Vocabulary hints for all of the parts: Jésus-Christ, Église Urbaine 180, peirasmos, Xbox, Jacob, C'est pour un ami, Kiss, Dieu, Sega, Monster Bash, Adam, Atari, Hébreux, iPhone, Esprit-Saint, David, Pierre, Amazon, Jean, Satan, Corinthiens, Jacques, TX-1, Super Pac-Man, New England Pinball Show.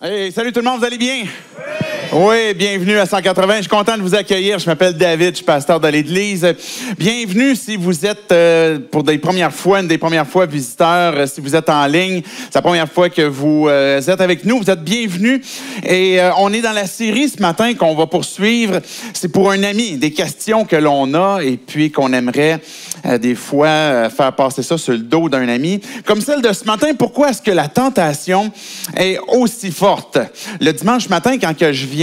Hey, salut tout le monde, vous allez bien? Oui, bienvenue à 180. Je suis content de vous accueillir. Je m'appelle David, je suis pasteur de l'Église. Bienvenue si vous êtes, pour des premières fois, une des premières fois visiteurs, si vous êtes en ligne, c'est la première fois que vous êtes avec nous. Vous êtes bienvenus. Et on est dans la série ce matin qu'on va poursuivre. C'est pour un ami, des questions que l'on a et puis qu'on aimerait des fois faire passer ça sur le dos d'un ami. Comme celle de ce matin, pourquoi est-ce que la tentation est aussi forte? Le dimanche matin, quand je viens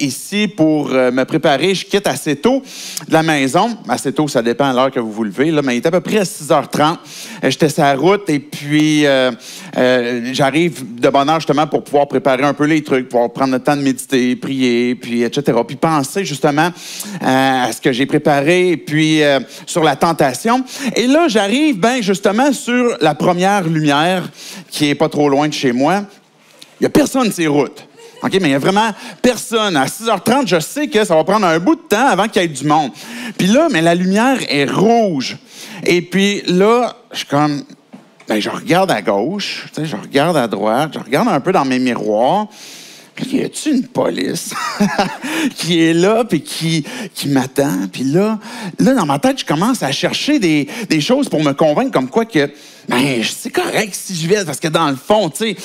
ici pour me préparer, je quitte assez tôt de la maison. Assez tôt, ça dépend à l'heure que vous vous levez, là, mais il était à peu près à 6h30. J'étais sur la route et puis j'arrive de bonne heure justement pour pouvoir préparer un peu les trucs, pouvoir prendre le temps de méditer, prier, puis etc. Puis penser justement à ce que j'ai préparé et puis sur la tentation. Et là, j'arrive ben justement sur la première lumière qui est pas trop loin de chez moi. Il n'y a personne sur les routes. OK, mais il n'y a vraiment personne. À 6h30, je sais que ça va prendre un bout de temps avant qu'il y ait du monde. Puis là, mais la lumière est rouge. Et puis là, je suis comme... Ben, je regarde à gauche, tu sais, je regarde à droite, je regarde un peu dans mes miroirs. Puis y a-tu une police qui est là puis qui m'attend? Puis là, dans ma tête, je commence à chercher des choses pour me convaincre comme quoi que... Ben, c'est correct si je vais, parce que dans le fond, tu sais,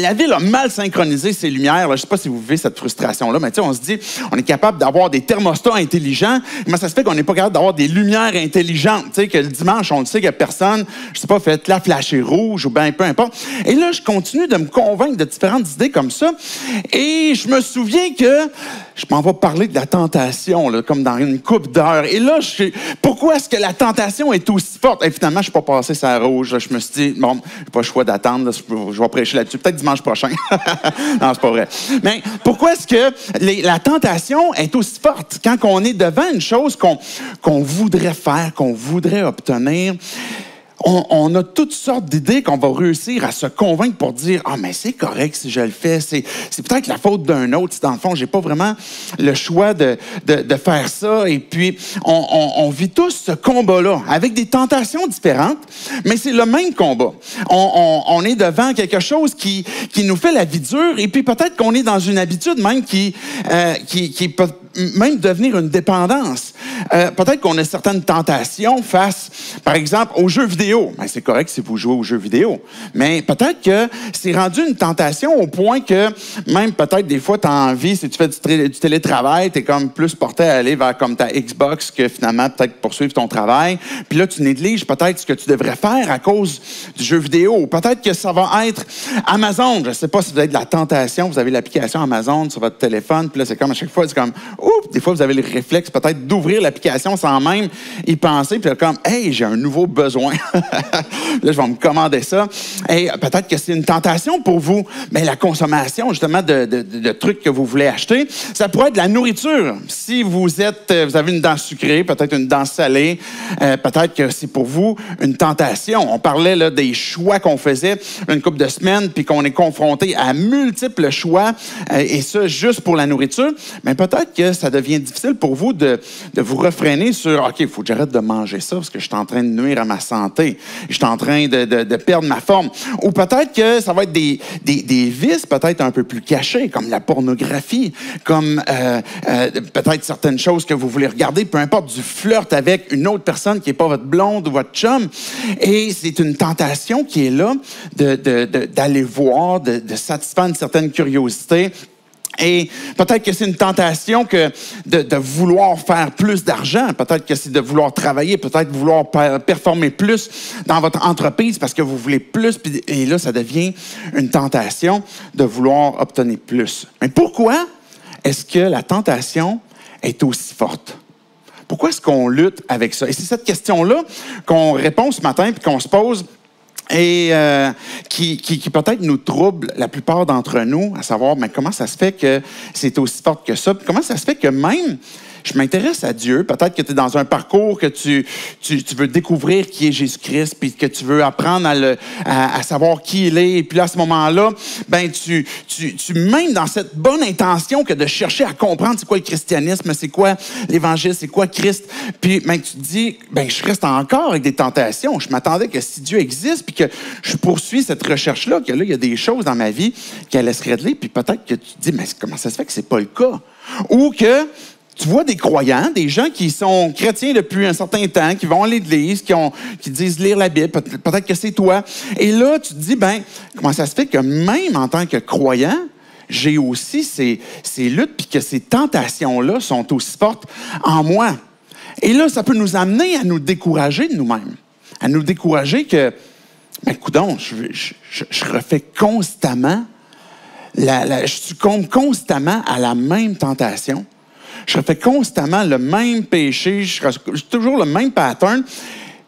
la ville a mal synchronisé ses lumières. Là. Je sais pas si vous vivez cette frustration-là, mais tu sais, on se dit, on est capable d'avoir des thermostats intelligents, mais ça se fait qu'on n'est pas capable d'avoir des lumières intelligentes, tu sais, que le dimanche, on le sait qu'il n'y a personne, je sais pas, faites-la flasher rouge ou bien peu importe. Et là, je continue de me convaincre de différentes idées comme ça, et je me souviens que je m'en vais parler de la tentation, là, comme dans une coupe d'heures. Et là, pourquoi est-ce que la tentation est aussi forte? Et finalement, je suis pas passé sur la rouge, là. Je me suis dit, bon, j'ai pas le choix d'attendre, je vais prêcher là-dessus, peut-être dimanche prochain. Non, c'est pas vrai. Mais pourquoi est-ce que la tentation est aussi forte quand on est devant une chose qu'on voudrait faire, qu'on voudrait obtenir? On a toutes sortes d'idées qu'on va réussir à se convaincre pour dire « Ah, mais c'est correct si je le fais, c'est peut-être la faute d'un autre. Dans le fond, j'ai pas vraiment le choix de faire ça. » Et puis, on vit tous ce combat-là avec des tentations différentes, mais c'est le même combat. On est devant quelque chose qui nous fait la vie dure et puis peut-être qu'on est dans une habitude même qui peut même devenir une dépendance. Peut-être qu'on a certaines tentations face, par exemple, aux jeux vidéo. Ben, c'est correct si vous jouez aux jeux vidéo. Mais peut-être que c'est rendu une tentation au point que même peut-être des fois, tu as envie, si tu fais du télétravail, tu es comme plus porté à aller vers comme ta Xbox que finalement peut-être poursuivre ton travail. Puis là, tu négliges peut-être ce que tu devrais faire à cause du jeu vidéo. Peut-être que ça va être Amazon. Je ne sais pas si vous avez de la tentation. Vous avez l'application Amazon sur votre téléphone. Puis là, c'est comme à chaque fois, c'est comme oups! Des fois, vous avez le réflexe peut-être d'ouvrir l'application sans même y penser. Puis là, comme hey, j'ai un nouveau besoin. Là, je vais me commander ça. Et peut-être que c'est une tentation pour vous. Mais la consommation, justement, de trucs que vous voulez acheter, ça pourrait être de la nourriture. Si vous avez une dent sucrée, peut-être une dent salée, peut-être que c'est pour vous une tentation. On parlait là, des choix qu'on faisait une couple de semaines, puis qu'on est confronté à multiples choix, et ça juste pour la nourriture. Mais peut-être que ça devient difficile pour vous de vous refréner sur « OK, il faut que j'arrête de manger ça parce que je suis en train de nuire à ma santé. » Je suis en train de perdre ma forme. Ou peut-être que ça va être des vices peut-être un peu plus cachés, comme la pornographie, comme peut-être certaines choses que vous voulez regarder, peu importe, du flirt avec une autre personne qui n'est pas votre blonde ou votre chum. Et c'est une tentation qui est là d'aller voir, de satisfaire une certaine curiosité. Et peut-être que c'est une tentation que de vouloir faire plus d'argent, peut-être que c'est de vouloir travailler, peut-être vouloir performer plus dans votre entreprise parce que vous voulez plus. Et là, ça devient une tentation de vouloir obtenir plus. Mais pourquoi est-ce que la tentation est aussi forte? Pourquoi est-ce qu'on lutte avec ça? Et c'est cette question-là qu'on répond ce matin et qu'on se pose et qui peut-être nous trouble la plupart d'entre nous, à savoir, mais comment ça se fait que c'est aussi fort que ça? Puis comment ça se fait que même je m'intéresse à Dieu. Peut-être que tu es dans un parcours que tu veux découvrir qui est Jésus-Christ, puis que tu veux apprendre à savoir qui il est. Et puis là, à ce moment-là, ben, même dans cette bonne intention que de chercher à comprendre c'est quoi le christianisme, c'est quoi l'Évangile, c'est quoi Christ, puis ben, tu te dis, ben, je reste encore avec des tentations. Je m'attendais que si Dieu existe, puis que je poursuis cette recherche-là, que là, il y a des choses dans ma vie qu'elle laisse régler, puis peut-être que tu te dis, mais comment ça se fait que c'est pas le cas? Ou que tu vois des croyants, des gens qui sont chrétiens depuis un certain temps, qui vont à l'église, qui disent lire la Bible, peut-être que c'est toi. Et là, tu te dis, ben, comment ça se fait que même en tant que croyant, j'ai aussi ces luttes, puis que ces tentations-là sont aussi fortes en moi. Et là, ça peut nous amener à nous décourager de nous-mêmes, à nous décourager que, ben, coudonc, je refais constamment, je succombe constamment à la même tentation. Je refais constamment le même péché, j'ai toujours le même pattern.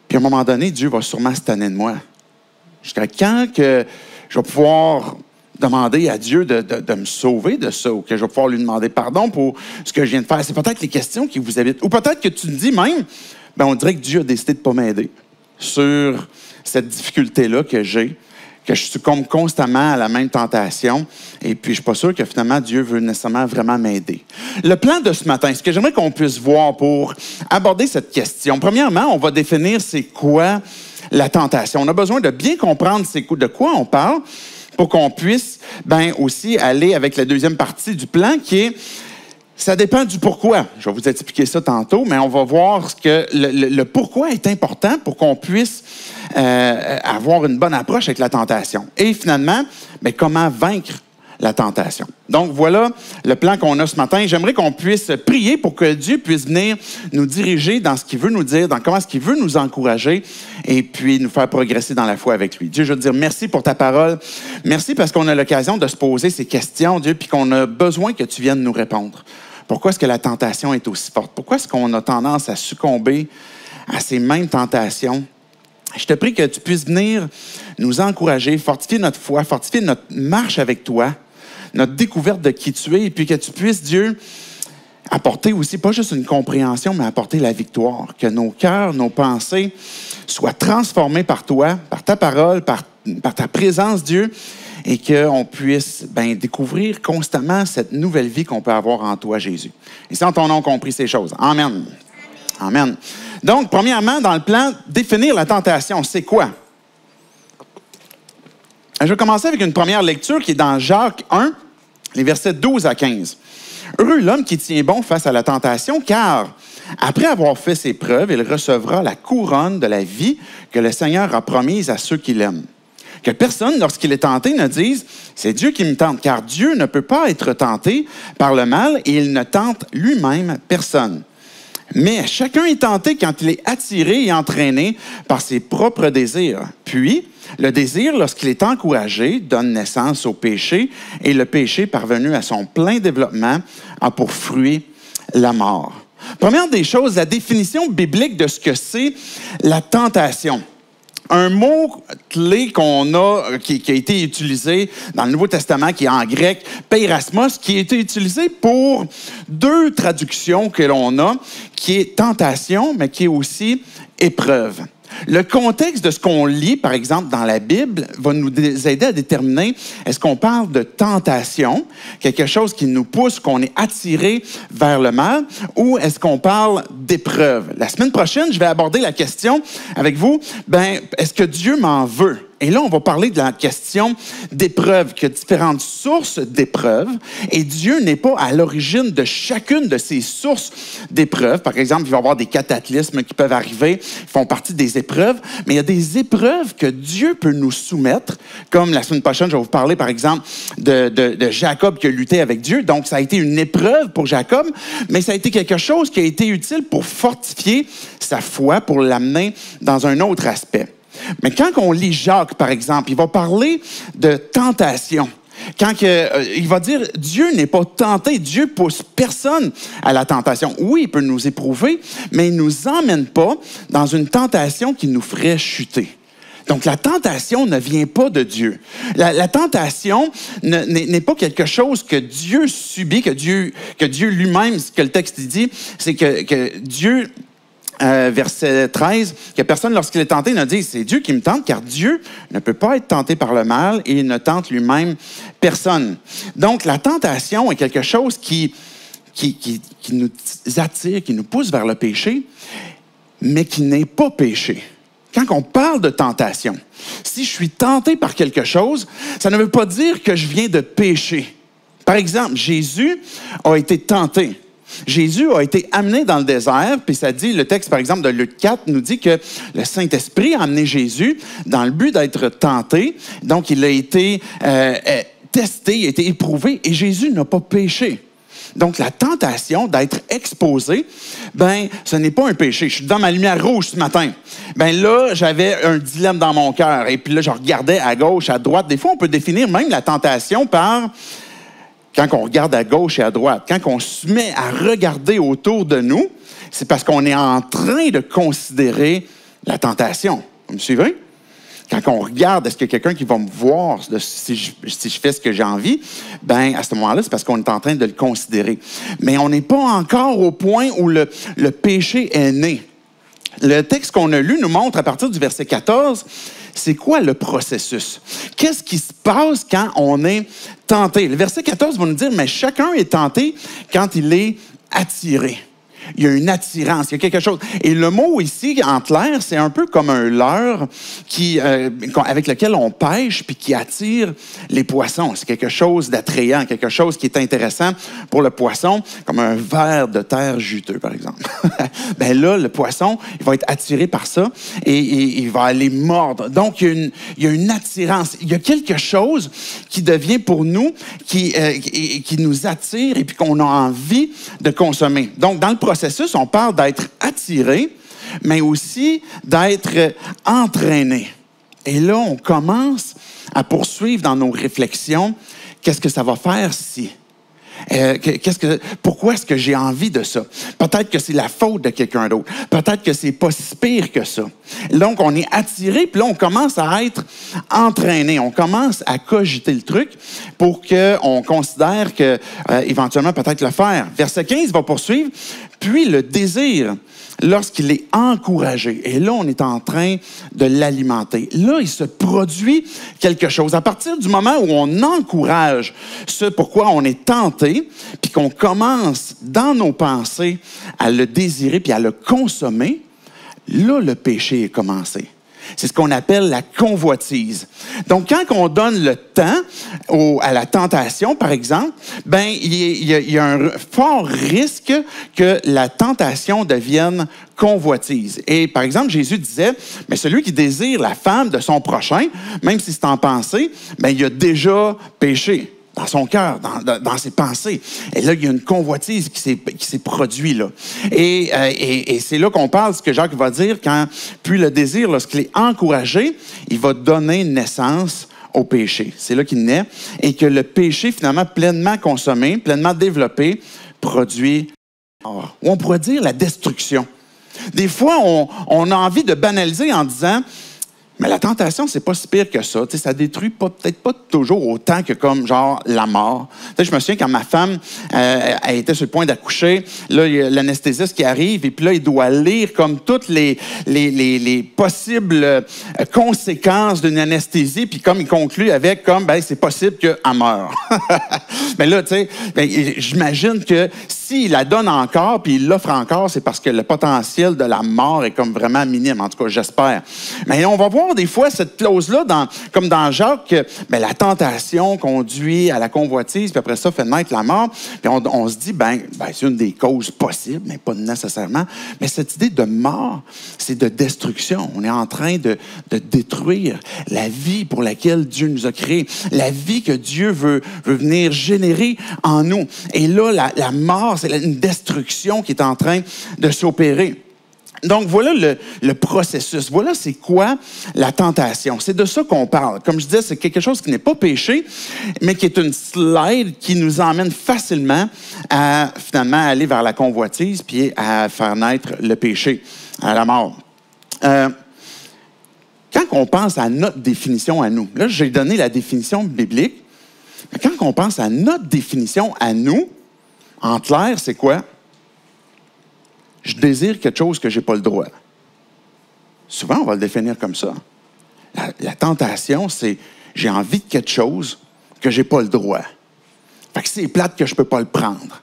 Puis à un moment donné, Dieu va sûrement se tanner de moi. Jusqu'à quand que je vais pouvoir demander à Dieu de me sauver de ça, ou que je vais pouvoir lui demander pardon pour ce que je viens de faire? C'est peut-être les questions qui vous habitent. Ou peut-être que tu te dis même, ben, on dirait que Dieu a décidé de ne pas m'aider sur cette difficulté-là que j'ai, que je succombe constamment à la même tentation, et puis je ne suis pas sûr que finalement Dieu veut nécessairement vraiment m'aider. Le plan de ce matin, ce que j'aimerais qu'on puisse voir pour aborder cette question, premièrement, on va définir c'est quoi la tentation. On a besoin de bien comprendre de quoi on parle pour qu'on puisse ben, aussi aller avec la deuxième partie du plan qui est ça dépend du pourquoi. Je vais vous expliquer ça tantôt, mais on va voir que le pourquoi est important pour qu'on puisse avoir une bonne approche avec la tentation. Et finalement, ben, comment vaincre la tentation. Donc voilà le plan qu'on a ce matin. J'aimerais qu'on puisse prier pour que Dieu puisse venir nous diriger dans ce qu'il veut nous dire, dans comment est-ce qu'il veut nous encourager et puis nous faire progresser dans la foi avec lui. Dieu, je veux te dire merci pour ta parole. Merci parce qu'on a l'occasion de se poser ces questions, Dieu, puis qu'on a besoin que tu viennes nous répondre. Pourquoi est-ce que la tentation est aussi forte? Pourquoi est-ce qu'on a tendance à succomber à ces mêmes tentations? Je te prie que tu puisses venir nous encourager, fortifier notre foi, fortifier notre marche avec toi, notre découverte de qui tu es, et puis que tu puisses, Dieu, apporter aussi, pas juste une compréhension, mais apporter la victoire. Que nos cœurs, nos pensées soient transformés par toi, par ta parole, par ta présence, Dieu, et qu'on puisse ben, découvrir constamment cette nouvelle vie qu'on peut avoir en toi, Jésus. Et c'est en ton nom qu'on prie ces choses. Amen. Amen. Donc, premièrement, dans le plan, définir la tentation, c'est quoi? Je vais commencer avec une première lecture qui est dans Jacques 1, les versets 12 à 15. « Heureux l'homme qui tient bon face à la tentation, car après avoir fait ses preuves, il recevra la couronne de la vie que le Seigneur a promise à ceux qui l'aiment. Que personne, lorsqu'il est tenté, ne dise « C'est Dieu qui me tente », car Dieu ne peut pas être tenté par le mal et il ne tente lui-même personne. Mais chacun est tenté quand il est attiré et entraîné par ses propres désirs. Puis, le désir, lorsqu'il est encouragé, donne naissance au péché, et le péché, parvenu à son plein développement, a pour fruit la mort. Première des choses, la définition biblique de ce que c'est la tentation. Un mot-clé qui a été utilisé dans le Nouveau Testament, qui est en grec, peirasmos, qui a été utilisé pour deux traductions que l'on a, qui est tentation, mais qui est aussi épreuve. Le contexte de ce qu'on lit, par exemple, dans la Bible, va nous aider à déterminer est-ce qu'on parle de tentation, quelque chose qui nous pousse, qu'on est attiré vers le mal, ou est-ce qu'on parle d'épreuve. La semaine prochaine, je vais aborder la question avec vous, ben, est-ce que Dieu m'en veut? Et là, on va parler de la question d'épreuve, qu'il y a différentes sources d'épreuves, et Dieu n'est pas à l'origine de chacune de ces sources d'épreuves. Par exemple, il va y avoir des cataclysmes qui peuvent arriver, qui font partie des épreuves, mais il y a des épreuves que Dieu peut nous soumettre, comme la semaine prochaine, je vais vous parler, par exemple, de Jacob qui a lutté avec Dieu. Donc, ça a été une épreuve pour Jacob, mais ça a été quelque chose qui a été utile pour fortifier sa foi, pour l'amener dans un autre aspect. Mais quand on lit Jacques, par exemple, il va parler de tentation. Quand il va dire « Dieu n'est pas tenté, Dieu ne pousse personne à la tentation ». Oui, il peut nous éprouver, mais il ne nous emmène pas dans une tentation qui nous ferait chuter. Donc, la tentation ne vient pas de Dieu. La tentation n'est pas quelque chose que Dieu subit, que Dieu lui-même, ce que le texte dit, c'est que Dieu... verset 13, que personne, lorsqu'il est tenté, ne dit « C'est Dieu qui me tente », car Dieu ne peut pas être tenté par le mal et il ne tente lui-même personne. Donc, la tentation est quelque chose qui nous attire, qui nous pousse vers le péché, mais qui n'est pas péché. Quand on parle de tentation, si je suis tenté par quelque chose, ça ne veut pas dire que je viens de pécher. Par exemple, Jésus a été tenté. Jésus a été amené dans le désert, puis ça dit, le texte par exemple de Luc 4 nous dit que le Saint-Esprit a amené Jésus dans le but d'être tenté. Donc il a été testé, il a été éprouvé et Jésus n'a pas péché. Donc la tentation d'être exposé, ce n'est pas un péché. Je suis dans ma lumière rouge ce matin. Là, j'avais un dilemme dans mon cœur et puis là, je regardais à gauche, à droite. Des fois, on peut définir même la tentation par... Quand on regarde à gauche et à droite, quand on se met à regarder autour de nous, c'est parce qu'on est en train de considérer la tentation. Vous me suivez? Quand on regarde, est-ce qu'il y a quelqu'un qui va me voir si je fais ce que j'ai envie? À ce moment-là, c'est parce qu'on est en train de le considérer. Mais on n'est pas encore au point où le péché est né. Le texte qu'on a lu nous montre à partir du verset 14... C'est quoi le processus? Qu'est-ce qui se passe quand on est tenté? Le verset 14 va nous dire, mais chacun est tenté quand il est attiré. Il y a une attirance, il y a quelque chose. Et le mot ici, en clair, c'est un peu comme un leurre avec lequel on pêche puis qui attire les poissons. C'est quelque chose d'attrayant, quelque chose qui est intéressant pour le poisson, comme un ver de terre juteux, par exemple. Là, le poisson, il va être attiré par ça et il va aller mordre. Donc, il y a une attirance. Il y a quelque chose qui devient pour nous, qui nous attire et puis qu'on a envie de consommer. Donc, dans le processus, on parle d'être attiré, mais aussi d'être entraîné. Et là, on commence à poursuivre dans nos réflexions, qu'est-ce que ça va faire si? Pourquoi est-ce que j'ai envie de ça? Peut-être que c'est la faute de quelqu'un d'autre. Peut-être que c'est pas si pire que ça. Donc, on est attiré, puis là, on commence à être entraîné. On commence à cogiter le truc pour qu'on considère que éventuellement peut-être le faire. Verset 15 va poursuivre. Puis le désir, lorsqu'il est encouragé, et là, on est en train de l'alimenter. Là, il se produit quelque chose. À partir du moment où on encourage ce pourquoi on est tenté, puis qu'on commence dans nos pensées à le désirer puis à le consommer, là, le péché est commencé. C'est ce qu'on appelle la convoitise. Donc, quand on donne le temps à la tentation, par exemple, il y a un fort risque que la tentation devienne convoitise. Et par exemple, Jésus disait, mais celui qui désire la femme de son prochain, même si c'est en pensée, il a déjà péché dans son cœur, dans ses pensées. Et là, il y a une convoitise qui s'est produite. Et c'est là qu'on parle de ce que Jacques va dire quand, puis le désir, lorsqu'il est encouragé, il va donner naissance au péché. C'est là qu'il naît. Et que le péché, finalement, pleinement consommé, pleinement développé, produit la mort. Ou on pourrait dire la destruction. Des fois, on a envie de banaliser en disant... Mais la tentation, c'est pas si pire que ça. Ça détruit peut-être pas toujours autant que comme, la mort. Je me souviens quand ma femme elle était sur le point d'accoucher, là, il y a l'anesthésiste qui arrive, et puis là, il doit lire comme toutes les possibles conséquences d'une anesthésie, puis comme il conclut avec, c'est possible qu'elle meure. Mais là, j'imagine que s'il la donne encore, puis il l'offre encore, c'est parce que le potentiel de la mort est comme vraiment minime. En tout cas, j'espère. Mais on va voir des fois cette clause-là, comme dans Jacques, que la tentation conduit à la convoitise, puis après ça, fait naître la mort. Puis on se dit, c'est une des causes possibles, mais pas nécessairement. Mais cette idée de mort, c'est de destruction. On est en train de détruire la vie pour laquelle Dieu nous a créés, la vie que Dieu veut venir générer en nous. Et là, la mort, c'est une destruction qui est en train de s'opérer. Donc, voilà le processus. Voilà c'est quoi la tentation. C'est de ça qu'on parle. Comme je disais, c'est quelque chose qui n'est pas péché, mais qui est une slide qui nous emmène facilement à, finalement, aller vers la convoitise puis à faire naître le péché, à la mort. Quand qu'on pense à notre définition à nous, là, j'ai donné la définition biblique, mais quand on pense à notre définition à nous, en clair, c'est quoi? Je désire quelque chose que je n'ai pas le droit. Souvent, on va le définir comme ça. La tentation, c'est j'ai envie de quelque chose que je n'ai pas le droit. Fait que c'est plate que je ne peux pas le prendre.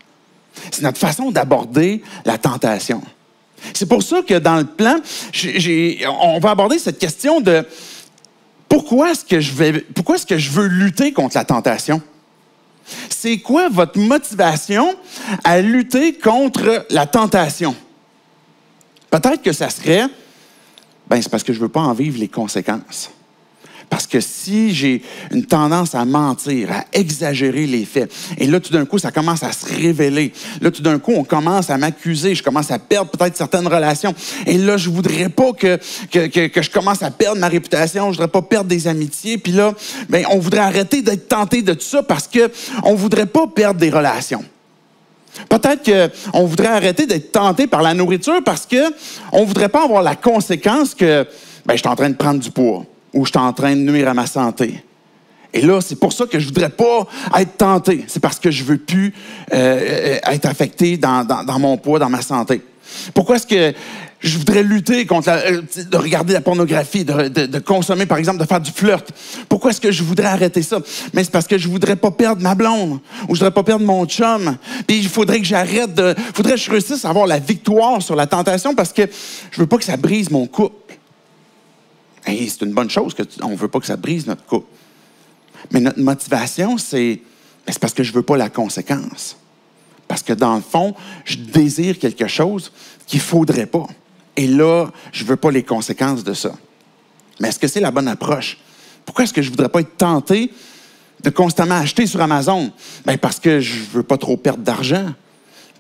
C'est notre façon d'aborder la tentation. C'est pour ça que dans le plan, on va aborder cette question de pourquoi est-ce que je veux lutter contre la tentation? C'est quoi votre motivation à lutter contre la tentation? Peut-être que ça serait, c'est parce que je ne veux pas en vivre les conséquences. Parce que si j'ai une tendance à mentir, à exagérer les faits, et là, tout d'un coup, ça commence à se révéler. Là, tout d'un coup, on commence à m'accuser. Je commence à perdre peut-être certaines relations. Et là, je ne voudrais pas que je commence à perdre ma réputation. Je ne voudrais pas perdre des amitiés. Puis là, on voudrait arrêter d'être tenté de tout ça parce qu'on ne voudrait pas perdre des relations. Peut-être qu'on voudrait arrêter d'être tenté par la nourriture parce qu'on ne voudrait pas avoir la conséquence que je suis en train de prendre du poids. Où je suis en train de nuire à ma santé. Et là, c'est pour ça que je ne voudrais pas être tenté. C'est parce que je ne veux plus être affecté dans mon poids, dans ma santé. Pourquoi est-ce que je voudrais lutter contre de regarder la pornographie, de consommer, par exemple, de faire du flirt? Pourquoi est-ce que je voudrais arrêter ça? Mais c'est parce que je ne voudrais pas perdre ma blonde ou je ne voudrais pas perdre mon chum. Puis il faudrait que j'arrête de... Il faudrait que je réussisse à avoir la victoire sur la tentation parce que je ne veux pas que ça brise mon couple. Et c'est une bonne chose qu'on ne veut pas que ça brise notre couple. Mais notre motivation, c'est parce que je ne veux pas la conséquence. Parce que dans le fond, je désire quelque chose qu'il ne faudrait pas. Et là, je ne veux pas les conséquences de ça. Mais est-ce que c'est la bonne approche? Pourquoi est-ce que je ne voudrais pas être tenté de constamment acheter sur Amazon? Parce que je ne veux pas trop perdre d'argent.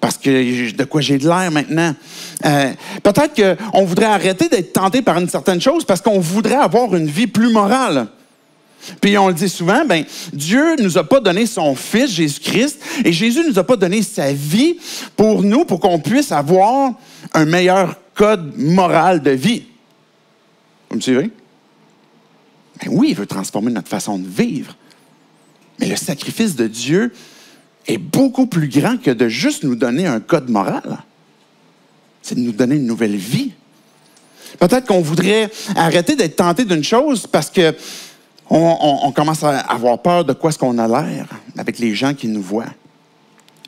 Parce que de quoi j'ai de l'air maintenant. Peut-être qu'on voudrait arrêter d'être tenté par une certaine chose parce qu'on voudrait avoir une vie plus morale. Puis on le dit souvent, Dieu nous a pas donné son Fils, Jésus-Christ, et Jésus nous a pas donné sa vie pour nous, pour qu'on puisse avoir un meilleur code moral de vie. Vous me suivez? Oui, il veut transformer notre façon de vivre. Mais le sacrifice de Dieu est beaucoup plus grand que de juste nous donner un code moral. C'est de nous donner une nouvelle vie. Peut-être qu'on voudrait arrêter d'être tenté d'une chose parce que on commence à avoir peur de quoi est-ce qu'on a l'air avec les gens qui nous voient.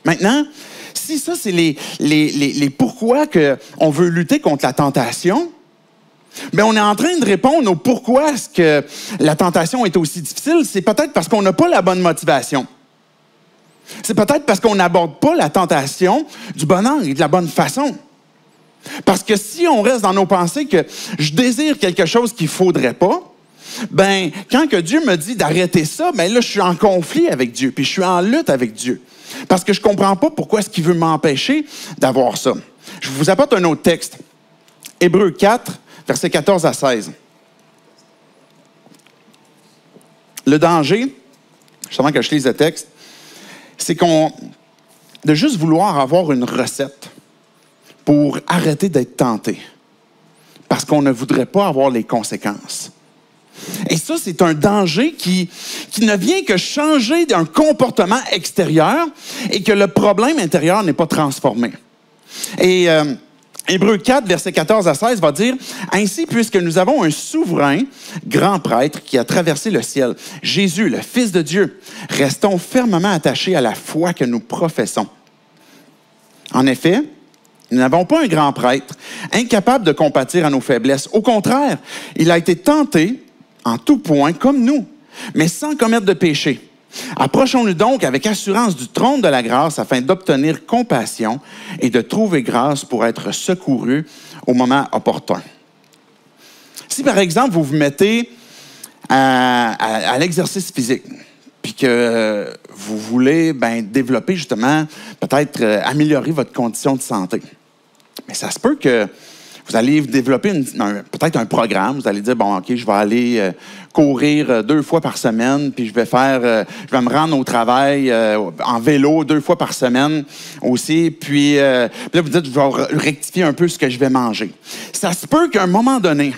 Maintenant, si ça, c'est les pourquoi qu'on veut lutter contre la tentation, on est en train de répondre au pourquoi est-ce que la tentation est aussi difficile. C'est peut-être parce qu'on n'a pas la bonne motivation. C'est peut-être parce qu'on n'aborde pas la tentation du bon angle et de la bonne façon. Parce que si on reste dans nos pensées que je désire quelque chose qu'il ne faudrait pas, quand que Dieu me dit d'arrêter ça, là, je suis en conflit avec Dieu, puis je suis en lutte avec Dieu. Parce que je ne comprends pas pourquoi est-ce qu'il veut m'empêcher d'avoir ça. Je vous apporte un autre texte. Hébreux 4, versets 14 à 16. Le danger, justement que je lise le texte, c'est de juste vouloir avoir une recette pour arrêter d'être tenté, parce qu'on ne voudrait pas avoir les conséquences. Et ça, c'est un danger qui ne vient que changer d'un comportement extérieur et que le problème intérieur n'est pas transformé. Et Hébreux 4, versets 14 à 16 va dire « Ainsi, puisque nous avons un souverain, grand prêtre, qui a traversé le ciel, Jésus, le Fils de Dieu, restons fermement attachés à la foi que nous professons. En effet, nous n'avons pas un grand prêtre, incapable de compatir à nos faiblesses. Au contraire, il a été tenté en tout point comme nous, mais sans commettre de péché. » Approchons-nous donc avec assurance du trône de la grâce afin d'obtenir compassion et de trouver grâce pour être secouru au moment opportun. Si, par exemple, vous vous mettez à l'exercice physique puis que vous voulez développer justement, peut-être améliorer votre condition de santé, ça se peut que vous allez développer peut-être un programme. Vous allez dire, je vais aller courir 2 fois par semaine, puis je vais me rendre au travail en vélo 2 fois par semaine aussi. Puis là, vous dites, je vais rectifier un peu ce que je vais manger. Ça se peut qu'à un moment donné,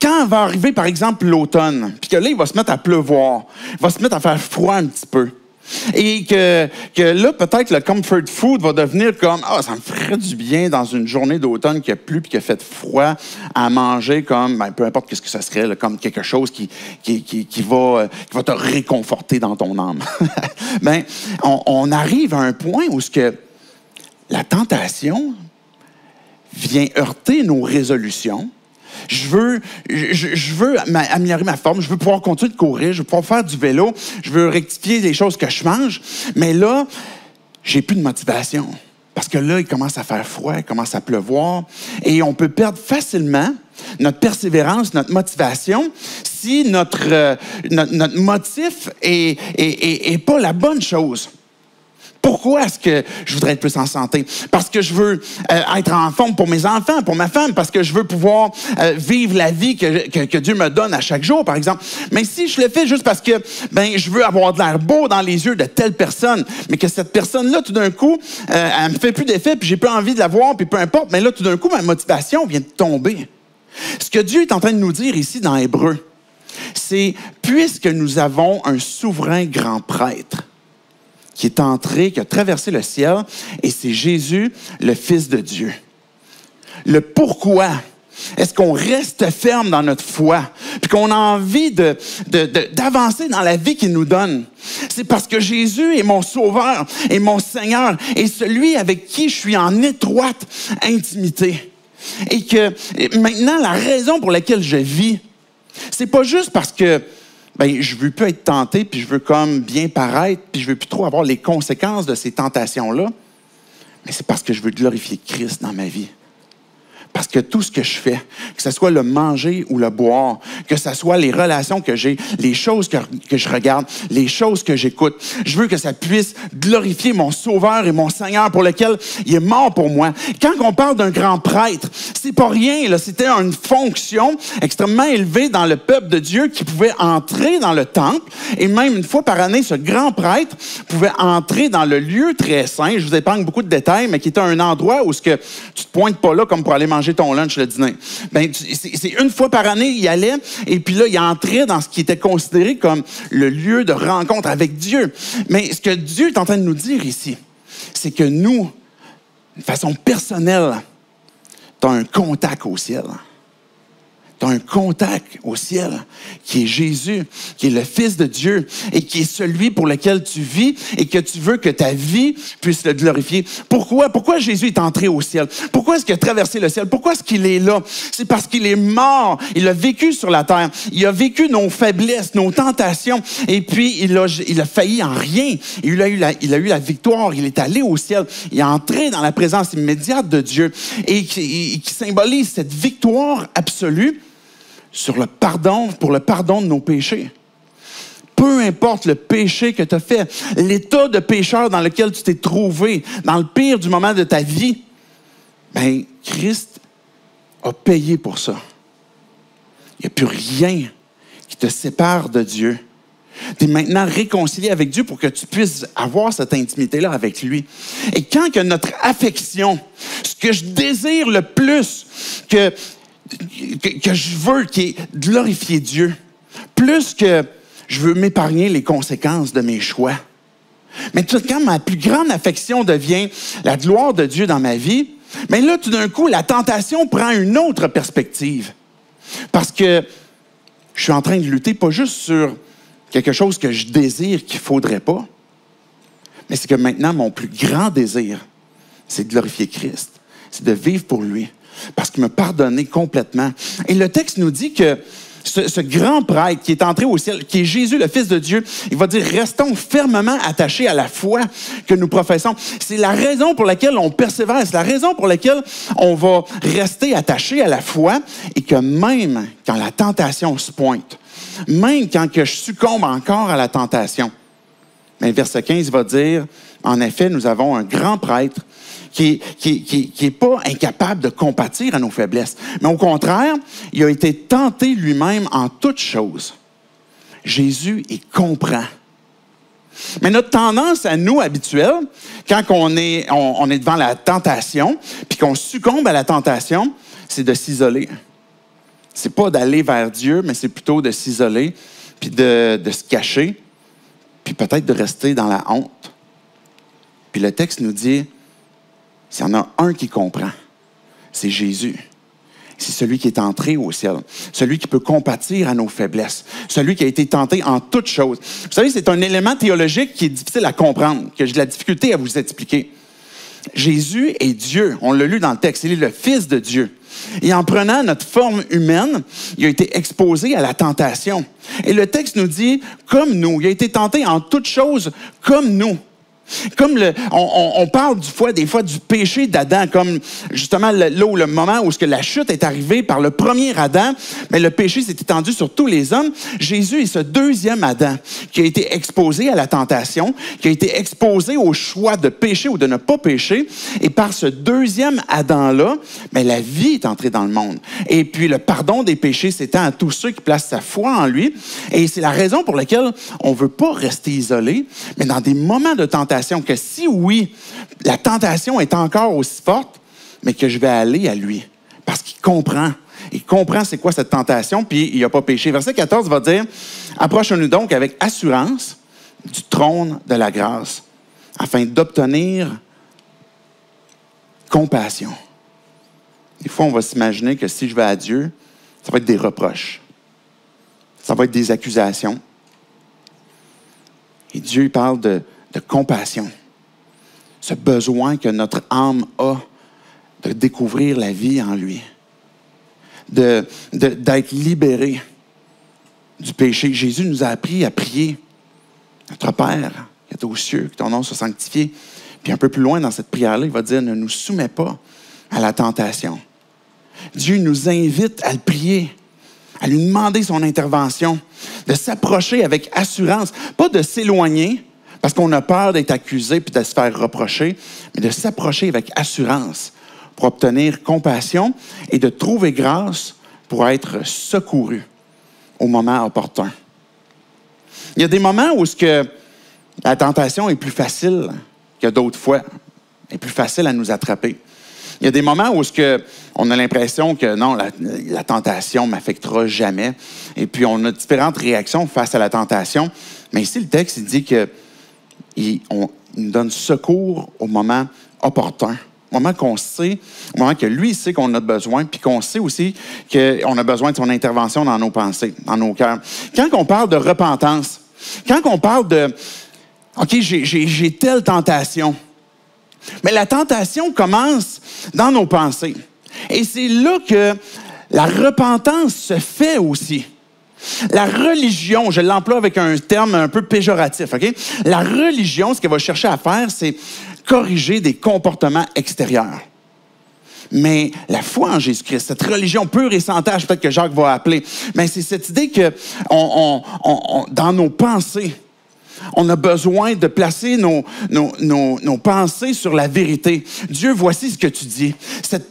Quand va arriver, par exemple, l'automne, puis que là, il va se mettre à pleuvoir, il va se mettre à faire froid un petit peu, et que là, peut-être, le comfort food va devenir comme « Ah, ça me ferait du bien dans une journée d'automne qui a plu puis qui a fait froid à manger comme, ben, peu importe ce que ça serait, là, comme quelque chose qui va te réconforter dans ton âme. » Ben, on arrive à un point où ce que la tentation vient heurter nos résolutions. Je veux améliorer ma forme, je veux pouvoir continuer de courir, je veux pouvoir faire du vélo, je veux rectifier les choses que je mange, mais là, j'ai plus de motivation. Parce que là, il commence à faire froid, il commence à pleuvoir, et on peut perdre facilement notre persévérance, notre motivation, si notre motif n'est pas la bonne chose. Pourquoi est-ce que je voudrais être plus en santé? Parce que je veux être en forme pour mes enfants, pour ma femme, parce que je veux pouvoir vivre la vie que Dieu me donne à chaque jour, par exemple. Mais si je le fais juste parce que je veux avoir de l'air beau dans les yeux de telle personne, mais que cette personne-là, tout d'un coup, elle me fait plus d'effet, puis j'ai plus envie de la voir, puis peu importe, mais là, tout d'un coup, ma motivation vient de tomber. Ce que Dieu est en train de nous dire ici dans Hébreux, c'est « Puisque nous avons un souverain grand prêtre, qui est entré, qui a traversé le ciel, et c'est Jésus, le Fils de Dieu. » Le pourquoi est-ce qu'on reste ferme dans notre foi, puis qu'on a envie d'avancer dans la vie qu'il nous donne? C'est parce que Jésus est mon Sauveur, est mon Seigneur, et celui avec qui je suis en étroite intimité. Et que maintenant, la raison pour laquelle je vis, c'est pas juste parce que je veux plus être tenté, puis je veux comme bien paraître, puis je veux plus trop avoir les conséquences de ces tentations-là. Mais c'est parce que je veux glorifier Christ dans ma vie. Parce que tout ce que je fais, que ce soit le manger ou le boire, que ce soit les relations que j'ai, les choses que je regarde, les choses que j'écoute, je veux que ça puisse glorifier mon Sauveur et mon Seigneur pour lequel il est mort pour moi. Quand on parle d'un grand prêtre, c'est pas rien, là. C'était une fonction extrêmement élevée dans le peuple de Dieu qui pouvait entrer dans le temple et même une fois par année, ce grand prêtre pouvait entrer dans le lieu très saint. Je vous épargne beaucoup de détails, mais qui était un endroit où ce que tu te pointes pas là comme pour aller manger ton lunch le dîner. Ben, c'est une fois par année, il allait, et puis là, il entrait dans ce qui était considéré comme le lieu de rencontre avec Dieu. Mais ce que Dieu est en train de nous dire ici, c'est que nous, de façon personnelle, tu as un contact au ciel. Tu as un contact au ciel qui est Jésus, qui est le Fils de Dieu et qui est celui pour lequel tu vis et que tu veux que ta vie puisse le glorifier. Pourquoi? Pourquoi Jésus est entré au ciel? Pourquoi est-ce qu'il a traversé le ciel? Pourquoi est-ce qu'il est là? C'est parce qu'il est mort. Il a vécu sur la terre. Il a vécu nos faiblesses, nos tentations et puis il a failli en rien. Il a eu la victoire. Il est allé au ciel. Il est entré dans la présence immédiate de Dieu et qui symbolise cette victoire absolue sur le pardon, pour le pardon de nos péchés. Peu importe le péché que tu as fait, l'état de pécheur dans lequel tu t'es trouvé, dans le pire du moment de ta vie, bien, Christ a payé pour ça. Il n'y a plus rien qui te sépare de Dieu. Tu es maintenant réconcilié avec Dieu pour que tu puisses avoir cette intimité-là avec lui. Et quand que notre affection, ce que je désire le plus, que je veux, qui est glorifier Dieu, plus que je veux m'épargner les conséquences de mes choix. Mais tout quand ma plus grande affection devient la gloire de Dieu dans ma vie, mais là, tout d'un coup, la tentation prend une autre perspective. Parce que je suis en train de lutter pas juste sur quelque chose que je désire qu'il ne faudrait pas, mais c'est que maintenant, mon plus grand désir, c'est de glorifier Christ, c'est de vivre pour lui. Parce qu'il m'a pardonné complètement. Et le texte nous dit que ce grand prêtre qui est entré au ciel, qui est Jésus, le Fils de Dieu, il va dire « Restons fermement attachés à la foi que nous professons. » C'est la raison pour laquelle on persévère, c'est la raison pour laquelle on va rester attaché à la foi et que même quand la tentation se pointe, même quand je succombe encore à la tentation, mais verset 15 va dire « En effet, nous avons un grand prêtre qui n'est pas incapable de compatir à nos faiblesses. Mais au contraire, il a été tenté lui-même en toutes choses. Jésus, il comprend. » Mais notre tendance à nous, habituelle, quand on est devant la tentation, puis qu'on succombe à la tentation, c'est de s'isoler. c'est pas d'aller vers Dieu, mais c'est plutôt de s'isoler, puis de se cacher, puis peut-être de rester dans la honte. Puis le texte nous dit, s'il y en a un qui comprend, c'est Jésus. C'est celui qui est entré au ciel, celui qui peut compatir à nos faiblesses, celui qui a été tenté en toutes choses. Vous savez, c'est un élément théologique qui est difficile à comprendre, que j'ai de la difficulté à vous expliquer. Jésus est Dieu, on l'a lu dans le texte, il est le Fils de Dieu. Et en prenant notre forme humaine, il a été exposé à la tentation. Et le texte nous dit, comme nous, il a été tenté en toutes choses comme nous. Comme on parle des fois du péché d'Adam, comme justement le moment où la chute est arrivée par le premier Adam, mais le péché s'est étendu sur tous les hommes. Jésus est ce deuxième Adam qui a été exposé à la tentation, qui a été exposé au choix de pécher ou de ne pas pécher. Et par ce deuxième Adam-là, la vie est entrée dans le monde. Et puis le pardon des péchés s'étend à tous ceux qui placent sa foi en lui. Et c'est la raison pour laquelle on ne veut pas rester isolé, mais dans des moments de tentation, que si oui, la tentation est encore aussi forte, mais que je vais aller à lui. Parce qu'il comprend. Il comprend c'est quoi cette tentation, puis il n'a pas péché. Verset 14 va dire, « Approche-nous donc avec assurance du trône de la grâce, afin d'obtenir compassion. » Des fois, on va s'imaginer que si je vais à Dieu, ça va être des reproches. Ça va être des accusations. Et Dieu, il parle de compassion, ce besoin que notre âme a de découvrir la vie en lui, d'être libéré du péché. Jésus nous a appris à prier. Notre Père, qui est aux cieux, que ton nom soit sanctifié. Puis un peu plus loin dans cette prière-là, il va dire, ne nous soumets pas à la tentation. Dieu nous invite à le prier, à lui demander son intervention, de s'approcher avec assurance, pas de s'éloigner, parce qu'on a peur d'être accusé puis de se faire reprocher, mais de s'approcher avec assurance pour obtenir compassion et de trouver grâce pour être secouru au moment opportun. Il y a des moments où la tentation est plus facile que d'autres fois, est plus facile à nous attraper. Il y a des moments où on a l'impression que non, la tentation ne m'affectera jamais. Et puis on a différentes réactions face à la tentation. Mais ici, le texte dit que il nous donne secours au moment opportun, au moment qu'on sait, au moment que lui sait qu'on a besoin, puis qu'on sait aussi qu'on a besoin de son intervention dans nos pensées, dans nos cœurs. Quand on parle de repentance, quand on parle de « OK, j'ai telle tentation », mais la tentation commence dans nos pensées. Et c'est là que la repentance se fait aussi. La religion, je l'emploie avec un terme un peu péjoratif, OK? La religion, ce qu'elle va chercher à faire, c'est corriger des comportements extérieurs. Mais la foi en Jésus-Christ, cette religion pure et sans tâche, peut-être que Jacques va appeler, mais c'est cette idée que dans nos pensées, on a besoin de placer nos pensées sur la vérité. Dieu, voici ce que tu dis. Cette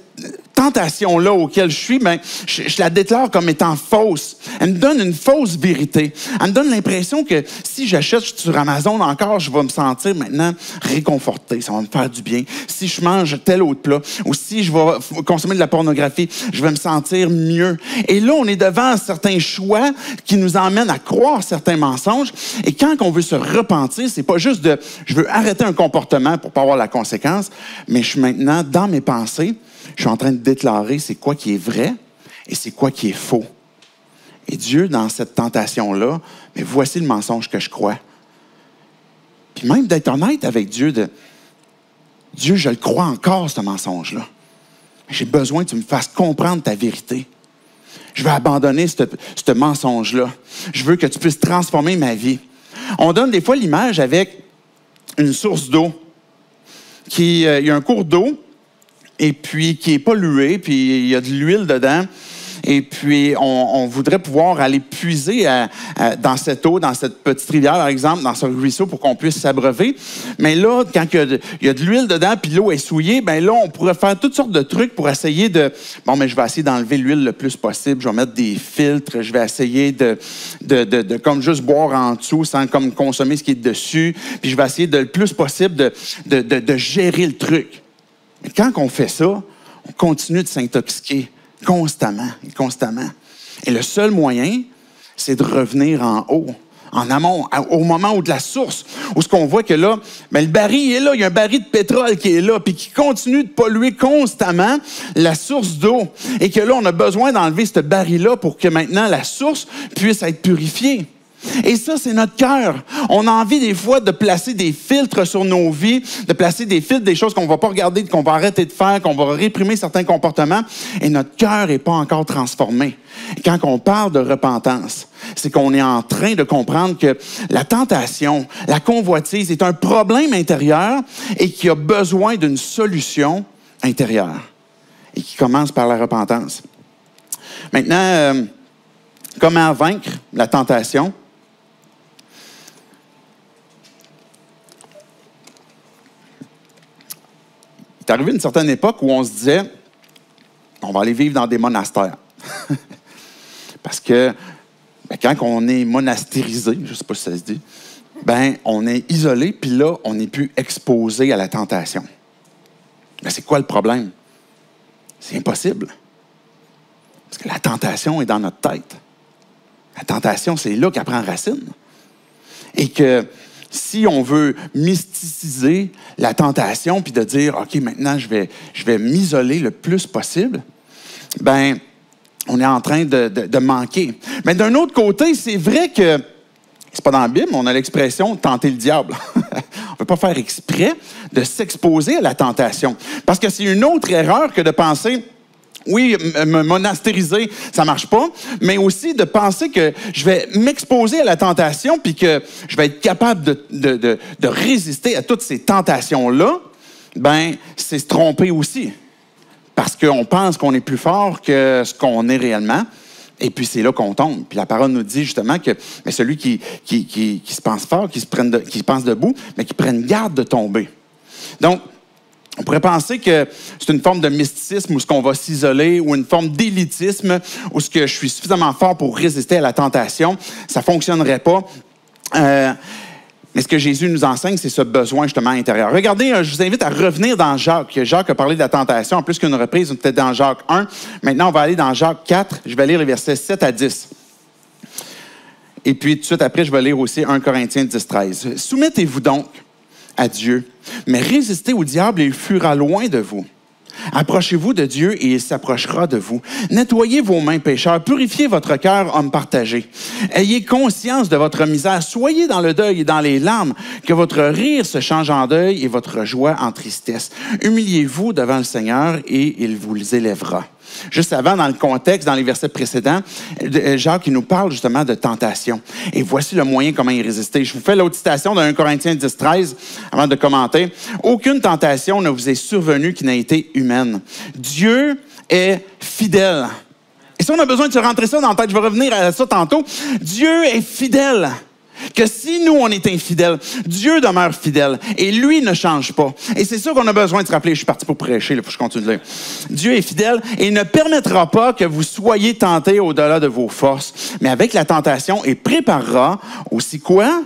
tentation-là auquel je suis, je la déclare comme étant fausse. Elle me donne une fausse vérité. Elle me donne l'impression que si j'achète sur Amazon encore, je vais me sentir maintenant réconforté. Ça va me faire du bien. Si je mange tel autre plat ou si je vais consommer de la pornographie, je vais me sentir mieux. Et là, on est devant certains choix qui nous emmènent à croire certains mensonges. Et quand on veut se repentir, c'est pas juste de « je veux arrêter un comportement pour pas avoir la conséquence », mais je suis maintenant dans mes pensées. Je suis en train de déclarer c'est quoi qui est vrai et c'est quoi qui est faux. Et Dieu, dans cette tentation-là, voici le mensonge que je crois. Puis même d'être honnête avec Dieu, Dieu, je le crois encore, ce mensonge-là. J'ai besoin que tu me fasses comprendre ta vérité. Je veux abandonner ce mensonge-là. Je veux que tu puisses transformer ma vie. On donne des fois l'image avec une source d'eau. Il y a un cours d'eau, et puis qui est pollué, puis il y a de l'huile dedans, et puis on voudrait pouvoir aller puiser dans cette eau, dans cette petite rivière, par exemple, dans ce ruisseau, pour qu'on puisse s'abreuver. Mais là, quand il y a de l'huile dedans, puis l'eau est souillée, là, on pourrait faire toutes sortes de trucs pour essayer de... je vais essayer d'enlever l'huile le plus possible, je vais mettre des filtres, je vais essayer de comme juste boire en dessous, sans comme consommer ce qui est dessus, puis je vais essayer le plus possible de gérer le truc. Mais quand on fait ça, on continue de s'intoxiquer constamment. Et le seul moyen, c'est de revenir en haut, en amont, au moment où de la source, où ce qu'on voit que là, bien, le baril est là, il y a un baril de pétrole qui est là, puis qui continue de polluer constamment la source d'eau. Et que là, on a besoin d'enlever ce baril-là pour que maintenant la source puisse être purifiée. Et ça, c'est notre cœur. On a envie des fois de placer des filtres sur nos vies, de placer des filtres, des choses qu'on ne va pas regarder, qu'on va arrêter de faire, qu'on va réprimer certains comportements. Et notre cœur n'est pas encore transformé. Et quand on parle de repentance, c'est qu'on est en train de comprendre que la tentation, la convoitise est un problème intérieur et qui a besoin d'une solution intérieure. Et qui commence par la repentance. Maintenant, comment vaincre la tentation? C'est arrivé une certaine époque où on se disait, on va aller vivre dans des monastères. Parce que ben, quand on est monastérisé, je ne sais pas si ça se dit, ben, on est isolé, puis là, on n'est plus exposé à la tentation. Ben, c'est quoi le problème? C'est impossible. Parce que la tentation est dans notre tête. La tentation, c'est là qu'elle prend racine. Et que si on veut mysticiser la tentation, puis de dire, OK, maintenant, je vais m'isoler le plus possible, bien, on est en train de manquer. Mais d'un autre côté, c'est vrai que, c'est pas dans la Bible, on a l'expression « tenter le diable ». On ne peut pas faire exprès de s'exposer à la tentation. Parce que c'est une autre erreur que de penser... Oui, me monastériser, ça ne marche pas, mais aussi de penser que je vais m'exposer à la tentation puis que je vais être capable de résister à toutes ces tentations-là, ben c'est se tromper aussi. Parce qu'on pense qu'on est plus fort que ce qu'on est réellement, et puis c'est là qu'on tombe. Puis la parole nous dit justement que mais celui qui se pense fort, qui se pense debout, mais qui prenne garde de tomber. Donc, on pourrait penser que c'est une forme de mysticisme où ce qu'on va s'isoler ou une forme d'élitisme où ce que je suis suffisamment fort pour résister à la tentation, ça fonctionnerait pas. Mais ce que Jésus nous enseigne, c'est ce besoin justement intérieur. Regardez, je vous invite à revenir dans Jacques. Jacques a parlé de la tentation en plus qu'une reprise, on était dans Jacques 1. Maintenant, on va aller dans Jacques 4. Je vais lire les versets 7 à 10. Et puis, tout de suite après, je vais lire aussi 1 Corinthiens 10-13. « Soumettez-vous donc à Dieu. Mais résistez au diable et il fuira loin de vous. Approchez-vous de Dieu et il s'approchera de vous. Nettoyez vos mains, pécheurs. Purifiez votre cœur, hommes partagés. Ayez conscience de votre misère. Soyez dans le deuil et dans les larmes. Que votre rire se change en deuil et votre joie en tristesse. Humiliez-vous devant le Seigneur et il vous élèvera. » Juste avant, dans le contexte, dans les versets précédents, Jacques, il nous parle justement de tentation. Et voici le moyen comment y résister. Je vous fais l'autre citation de 1 Corinthiens 10-13 avant de commenter. « Aucune tentation ne vous est survenue qui n'a été humaine. Dieu est fidèle. » Et si on a besoin de se rentrer ça dans la tête, je vais revenir à ça tantôt. « Dieu est fidèle. » Que si nous, on est infidèles, Dieu demeure fidèle et lui ne change pas. Et c'est ça qu'on a besoin de se rappeler. Je suis parti pour prêcher, il faut que je continue de lire. Dieu est fidèle et il ne permettra pas que vous soyez tentés au-delà de vos forces. Mais avec la tentation, il préparera aussi quoi?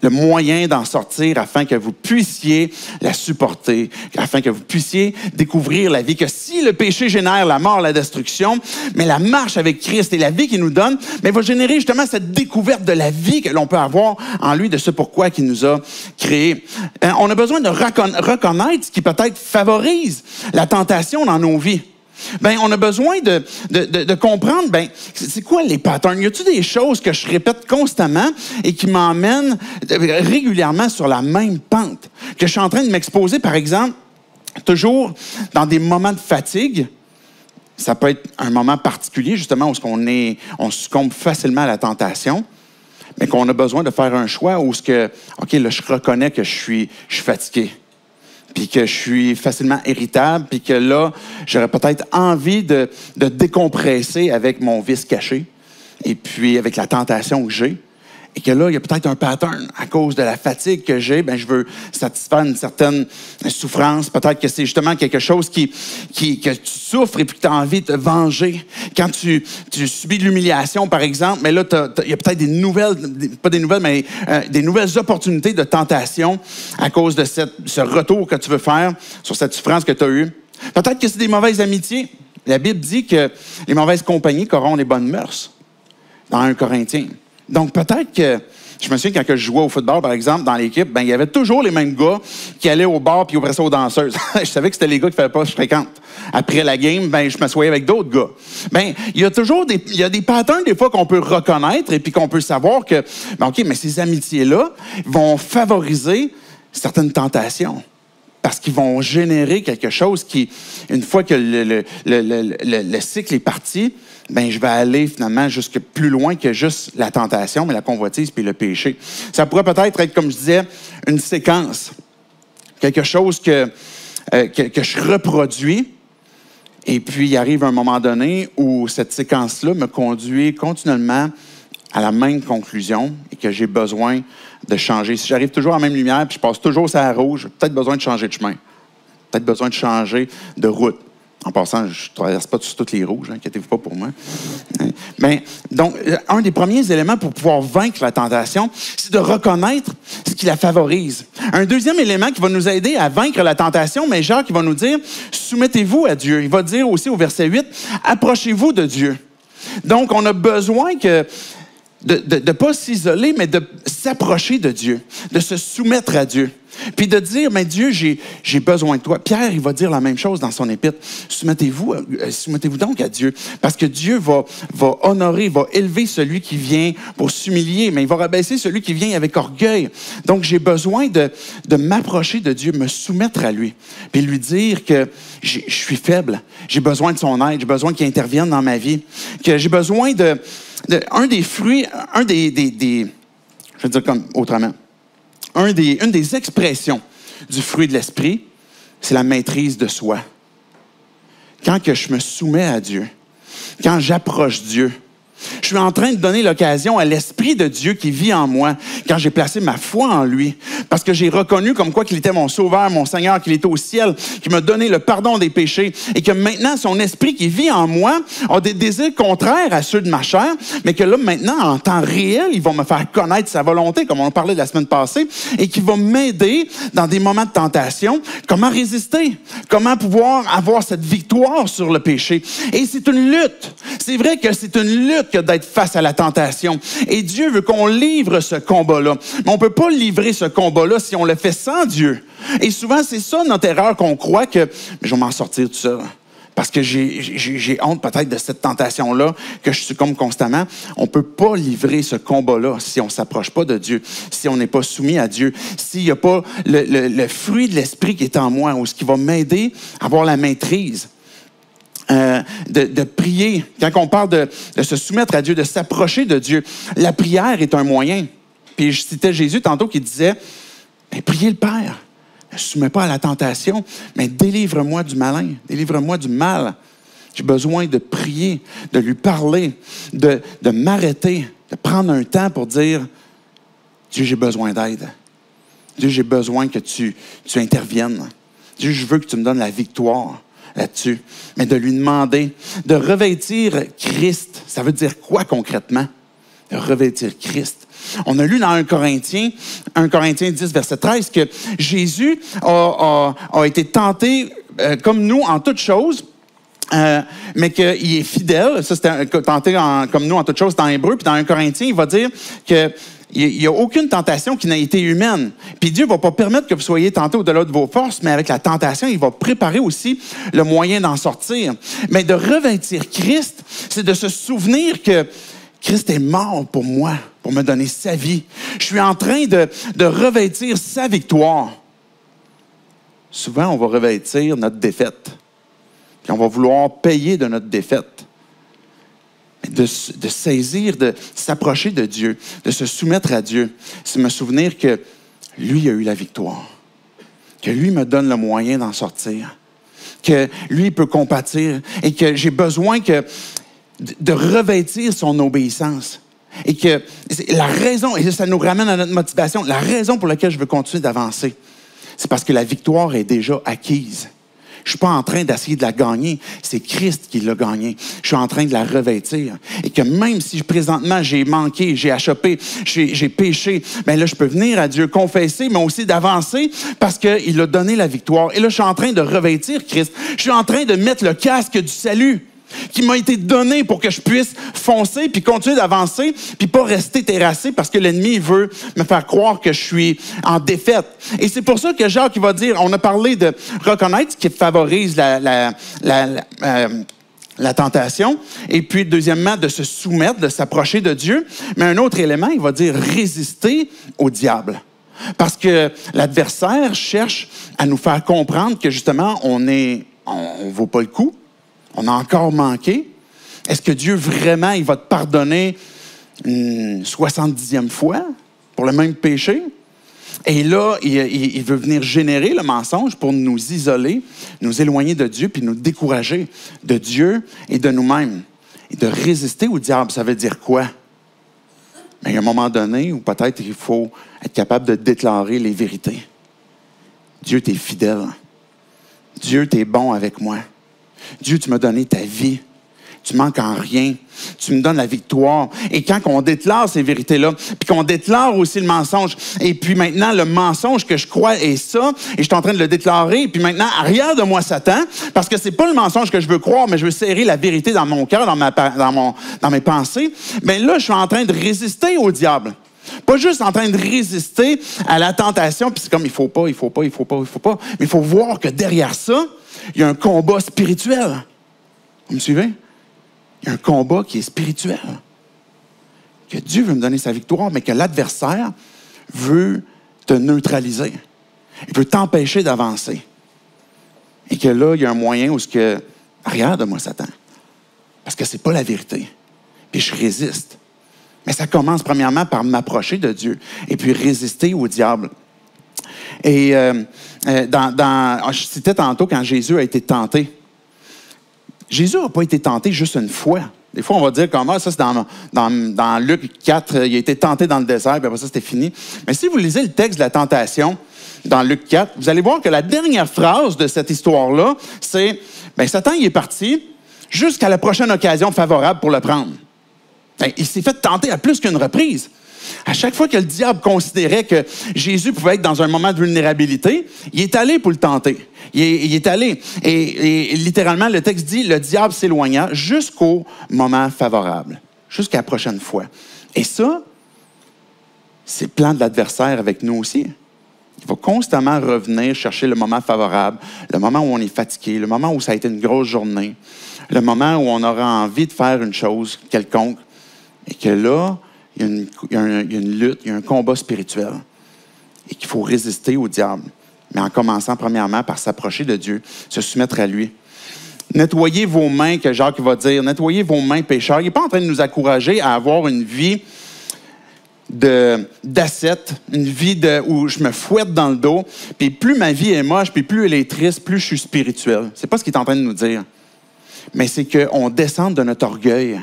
Le moyen d'en sortir afin que vous puissiez la supporter, afin que vous puissiez découvrir la vie. Que si le péché génère la mort, la destruction, mais la marche avec Christ et la vie qu'il nous donne, mais va générer justement cette découverte de la vie que l'on peut avoir en lui, de ce pourquoi qu'il nous a créé. On a besoin de reconnaître ce qui peut-être favorise la tentation dans nos vies. Bien, on a besoin de comprendre, bien, c'est quoi les patterns? Y a-t-il des choses que je répète constamment et qui m'emmènent régulièrement sur la même pente? Que je suis en train de m'exposer, par exemple, toujours dans des moments de fatigue. Ça peut être un moment particulier, justement, où on succombe facilement à la tentation, mais qu'on a besoin de faire un choix où, OK, là, je reconnais que je suis fatigué. Puis que je suis facilement irritable, puis que là, j'aurais peut-être envie de décompresser avec mon vice caché, et puis avec la tentation que j'ai, et que là, il y a peut-être un pattern. À cause de la fatigue que j'ai, ben je veux satisfaire une certaine souffrance. Peut-être que c'est justement quelque chose que tu souffres et puis que tu as envie de te venger. Quand tu subis de l'humiliation, par exemple, mais là, il y a peut-être des nouvelles opportunités de tentation à cause de ce retour que tu veux faire sur cette souffrance que tu as eue. Peut-être que c'est des mauvaises amitiés. La Bible dit que les mauvaises compagnies corrompent les bonnes mœurs, dans 1 Corinthiens. Donc peut-être que, je me souviens quand je jouais au football, par exemple, dans l'équipe, ben, il y avait toujours les mêmes gars qui allaient au bar puis ouvraient ça aux danseuses. Je savais que c'était les gars qui ne faisaient pas que je fréquente. Après la game, ben, je m'assoyais avec d'autres gars. Ben, il y a toujours des patterns, des fois, qu'on peut reconnaître et puis qu'on peut savoir que, ben, OK, mais ces amitiés-là vont favoriser certaines tentations. Parce qu'ils vont générer quelque chose qui, une fois que le cycle est parti, ben je vais aller finalement jusque plus loin que juste la tentation, mais la convoitise puis le péché. Ça pourrait peut-être être, comme je disais, une séquence. Quelque chose que je reproduis, et puis il arrive un moment donné où cette séquence-là me conduit continuellement à la même conclusion et que j'ai besoin de changer. Si j'arrive toujours à la même lumière puis je passe toujours sur la rouge, j'ai peut-être besoin de changer de chemin, peut-être besoin de changer de route. En passant, je ne traverse pas toutes les rouges, inquiétez-vous pas pour moi. Mais, donc, un des premiers éléments pour pouvoir vaincre la tentation, c'est de reconnaître ce qui la favorise. Un deuxième élément qui va nous aider à vaincre la tentation, mais Jacques va nous dire « Soumettez-vous à Dieu ». Il va dire aussi au verset 8 « Approchez-vous de Dieu ». Donc, on a besoin que... De ne pas s'isoler, mais de s'approcher de Dieu, de se soumettre à Dieu, puis de dire, mais Dieu, j'ai besoin de toi. Pierre, il va dire la même chose dans son épître. Soumettez-vous donc à Dieu, parce que Dieu va honorer, va élever celui qui vient pour s'humilier, mais il va rabaisser celui qui vient avec orgueil. Donc, j'ai besoin de m'approcher de Dieu, me soumettre à lui, puis lui dire que je suis faible, j'ai besoin de son aide, j'ai besoin qu'il intervienne dans ma vie, que j'ai besoin de... je vais dire comme autrement, une des expressions du fruit de l'esprit, c'est la maîtrise de soi. Quand que je me soumets à Dieu, quand j'approche Dieu, je suis en train de donner l'occasion à l'Esprit de Dieu qui vit en moi, quand j'ai placé ma foi en lui, parce que j'ai reconnu comme quoi qu'il était mon Sauveur, mon Seigneur, qu'il était au ciel, qu'il m'a donné le pardon des péchés, et que maintenant, son Esprit qui vit en moi a des désirs contraires à ceux de ma chair, mais que là, maintenant, en temps réel, il va me faire connaître sa volonté, comme on en parlait de la semaine passée, et qui va m'aider dans des moments de tentation, comment résister, comment pouvoir avoir cette victoire sur le péché. Et c'est une lutte. C'est vrai que c'est une lutte que d'être face à la tentation. Et Dieu veut qu'on livre ce combat-là. Mais on ne peut pas livrer ce combat-là si on le fait sans Dieu. Et souvent, c'est ça notre erreur, qu'on croit que « je vais m'en sortir tout seul. » Parce que j'ai honte peut-être de cette tentation-là que je succombe constamment. On ne peut pas livrer ce combat-là si on ne s'approche pas de Dieu, si on n'est pas soumis à Dieu, s'il n'y a pas le fruit de l'esprit qui est en moi ou ce qui va m'aider à avoir la maîtrise. De prier. Quand on parle de se soumettre à Dieu, de s'approcher de Dieu, la prière est un moyen. Puis je citais Jésus tantôt qui disait, « Priez le Père, ne soumets pas à la tentation, mais délivre-moi du malin, délivre-moi du mal. J'ai besoin de prier, de lui parler, de m'arrêter, de prendre un temps pour dire, « Dieu, j'ai besoin d'aide. Dieu, j'ai besoin que tu interviennes. Dieu, je veux que tu me donnes la victoire. » là-dessus, mais de lui demander de revêtir Christ. Ça veut dire quoi concrètement? De revêtir Christ. On a lu dans 1 Corinthiens 10, verset 13, que Jésus a été tenté comme nous en toutes choses, mais qu'il est fidèle. Ça, c'était tenté comme nous en toutes choses dans Hébreux. Puis dans 1 Corinthiens, il va dire que il n'y a aucune tentation qui n'a été humaine. Puis Dieu ne va pas permettre que vous soyez tentés au-delà de vos forces, mais avec la tentation, il va préparer aussi le moyen d'en sortir. Mais de revêtir Christ, c'est de se souvenir que Christ est mort pour moi, pour me donner sa vie. Je suis en train de revêtir sa victoire. Souvent, on va revêtir notre défaite. Puis on va vouloir payer de notre défaite. De saisir, de s'approcher de Dieu, de se soumettre à Dieu, c'est me souvenir que lui a eu la victoire, que lui me donne le moyen d'en sortir, que lui peut compatir et que j'ai besoin de revêtir son obéissance. Et que la raison, et ça nous ramène à notre motivation, la raison pour laquelle je veux continuer d'avancer, c'est parce que la victoire est déjà acquise. Je ne suis pas en train d'essayer de la gagner. C'est Christ qui l'a gagnée. Je suis en train de la revêtir. Et que même si présentement j'ai manqué, j'ai achoppé, j'ai péché, bien là, je peux venir à Dieu confesser, mais aussi d'avancer parce qu'il a donné la victoire. Et là, je suis en train de revêtir Christ. Je suis en train de mettre le casque du salut qui m'a été donné pour que je puisse foncer, puis continuer d'avancer, puis pas rester terrassé parce que l'ennemi veut me faire croire que je suis en défaite. Et c'est pour ça que Jacques va dire, on a parlé de reconnaître ce qui favorise la tentation, et puis deuxièmement, de se soumettre, de s'approcher de Dieu. Mais un autre élément, il va dire résister au diable. Parce que l'adversaire cherche à nous faire comprendre que justement, on vaut pas le coup. On a encore manqué. Est-ce que Dieu, vraiment, il va te pardonner une 70e fois pour le même péché? Et là, il veut venir générer le mensonge pour nous isoler, nous éloigner de Dieu, puis nous décourager de Dieu et de nous-mêmes. Et de résister au diable, ça veut dire quoi? Mais à un moment donné, où peut-être il faut être capable de déclarer les vérités. Dieu, t'es fidèle. Dieu, t'es bon avec moi. Dieu, tu m'as donné ta vie. Tu manques en rien. Tu me donnes la victoire. Et quand on déclare ces vérités-là, puis qu'on déclare aussi le mensonge, et puis maintenant, le mensonge que je crois est ça, et je suis en train de le déclarer, et puis maintenant, arrière de moi, Satan, parce que c'est pas le mensonge que je veux croire, mais je veux serrer la vérité dans mon cœur, dans mes pensées, bien là, je suis en train de résister au diable. Pas juste en train de résister à la tentation, puis c'est comme, il faut pas. Mais il faut voir que derrière ça, il y a un combat spirituel. Vous me suivez? Il y a un combat qui est spirituel. Que Dieu veut me donner sa victoire, mais que l'adversaire veut te neutraliser. Il veut t'empêcher d'avancer. Et que là, il y a un moyen où ce que... Regarde, moi, Satan. Parce que c'est pas la vérité. Puis je résiste. Mais ça commence premièrement par m'approcher de Dieu et puis résister au diable. Et je citais tantôt quand Jésus a été tenté. Jésus n'a pas été tenté juste une fois. Des fois, on va dire comme ça, c'est dans Luc 4, il a été tenté dans le désert, puis après ça, c'était fini. Mais si vous lisez le texte de la tentation dans Luc 4, vous allez voir que la dernière phrase de cette histoire-là, c'est « Satan, il est parti jusqu'à la prochaine occasion favorable pour le prendre. » Il s'est fait tenter à plus qu'une reprise. À chaque fois que le diable considérait que Jésus pouvait être dans un moment de vulnérabilité, il est allé pour le tenter. Il est allé. Et littéralement, le texte dit, le diable s'éloigna jusqu'au moment favorable, jusqu'à la prochaine fois. Et ça, c'est le plan de l'adversaire avec nous aussi. Il va constamment revenir chercher le moment favorable, le moment où on est fatigué, le moment où ça a été une grosse journée, le moment où on aura envie de faire une chose quelconque. Et que là, il y a une lutte, il y a un combat spirituel. Et qu'il faut résister au diable. Mais en commençant premièrement par s'approcher de Dieu, se soumettre à lui. Nettoyez vos mains, que Jacques va dire. Nettoyez vos mains, pécheurs. Il n'est pas en train de nous encourager à avoir une vie d'ascète, une vie où je me fouette dans le dos. Puis plus ma vie est moche, puis plus elle est triste, plus je suis spirituel. C'est pas ce qu'il est en train de nous dire. Mais c'est qu'on descende de notre orgueil.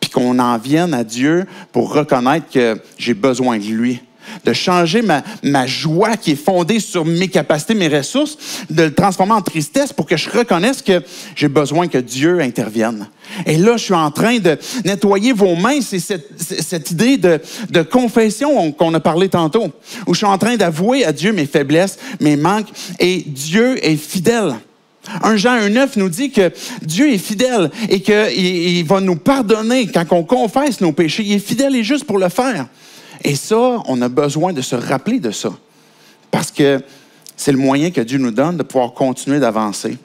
Puis qu'on en vienne à Dieu pour reconnaître que j'ai besoin de lui. De changer ma joie qui est fondée sur mes capacités, mes ressources, de le transformer en tristesse pour que je reconnaisse que j'ai besoin que Dieu intervienne. Et là, je suis en train de nettoyer vos mains. C'est cette idée de confession qu'on a parlé tantôt, où je suis en train d'avouer à Dieu mes faiblesses, mes manques, et Dieu est fidèle. 1 Jean 1,9 nous dit que Dieu est fidèle et qu'il va nous pardonner quand on confesse nos péchés. Il est fidèle et juste pour le faire. Et ça, on a besoin de se rappeler de ça. Parce que c'est le moyen que Dieu nous donne de pouvoir continuer d'avancer.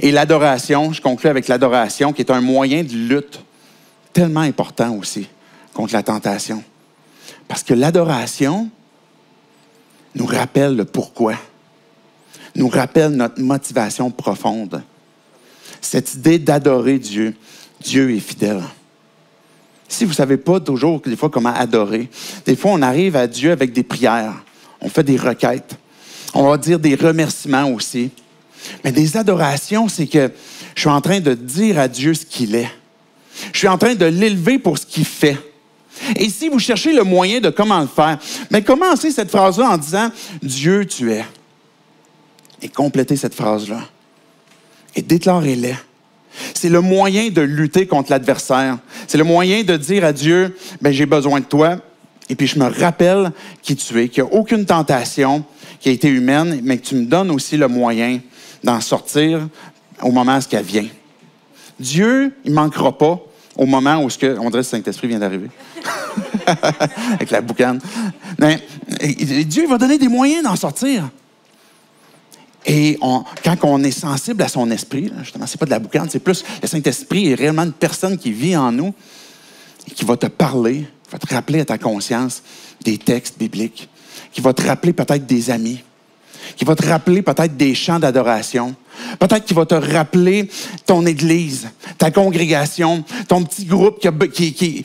Et l'adoration, je conclue avec l'adoration, qui est un moyen de lutte tellement important aussi contre la tentation. Parce que l'adoration nous rappelle le pourquoi. Nous rappelle notre motivation profonde. Cette idée d'adorer Dieu. Dieu est fidèle. Si vous ne savez pas toujours, des fois, comment adorer, des fois, on arrive à Dieu avec des prières. On fait des requêtes. On va dire des remerciements aussi. Mais des adorations, c'est que je suis en train de dire à Dieu ce qu'il est. Je suis en train de l'élever pour ce qu'il fait. Et si vous cherchez le moyen de comment le faire, bien, commencez cette phrase-là en disant « Dieu, tu es ». et complétez cette phrase-là. Et déclarez-les. C'est le moyen de lutter contre l'adversaire. C'est le moyen de dire à Dieu, « Ben, j'ai besoin de toi. » Et puis je me rappelle qui tu es, qu'il n'y a aucune tentation qui a été humaine, mais que tu me donnes aussi le moyen d'en sortir au moment où elle vient. Dieu, il ne manquera pas au moment où, on dirait que le Saint-Esprit vient d'arriver, avec la boucane. Mais Dieu va donner des moyens d'en sortir. Et quand on est sensible à son esprit, justement, c'est pas de la boucane, c'est plus le Saint-Esprit est réellement une personne qui vit en nous et qui va te parler, qui va te rappeler à ta conscience des textes bibliques, qui va te rappeler peut-être des amis, qui va te rappeler peut-être des chants d'adoration, peut-être qu'il va te rappeler ton église, ta congrégation, ton petit groupe à qui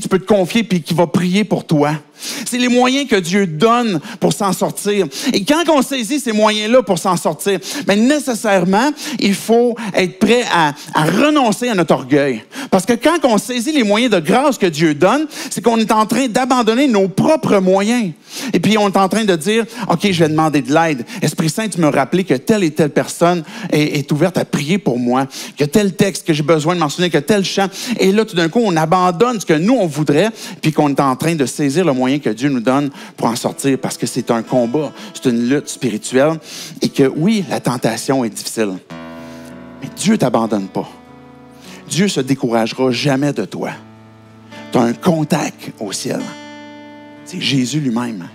tu peux te confier puis qui va prier pour toi. C'est les moyens que Dieu donne pour s'en sortir. Et quand on saisit ces moyens-là pour s'en sortir, bien nécessairement, il faut être prêt à renoncer à notre orgueil. Parce que quand on saisit les moyens de grâce que Dieu donne, c'est qu'on est en train d'abandonner nos propres moyens. Et puis, on est en train de dire, « OK, je vais demander de l'aide. Esprit-Saint, tu me rappelais que telle et telle personne est ouverte à prier pour moi, que tel texte que j'ai besoin de mentionner, que tel chant. » Et là, tout d'un coup, on abandonne ce que nous, on voudrait, puis qu'on est en train de saisir le moyen que Dieu nous donne pour en sortir, parce que c'est un combat, c'est une lutte spirituelle, et que oui, la tentation est difficile, mais Dieu ne t'abandonne pas. Dieu ne se découragera jamais de toi. Tu as un contact au ciel. C'est Jésus lui-même.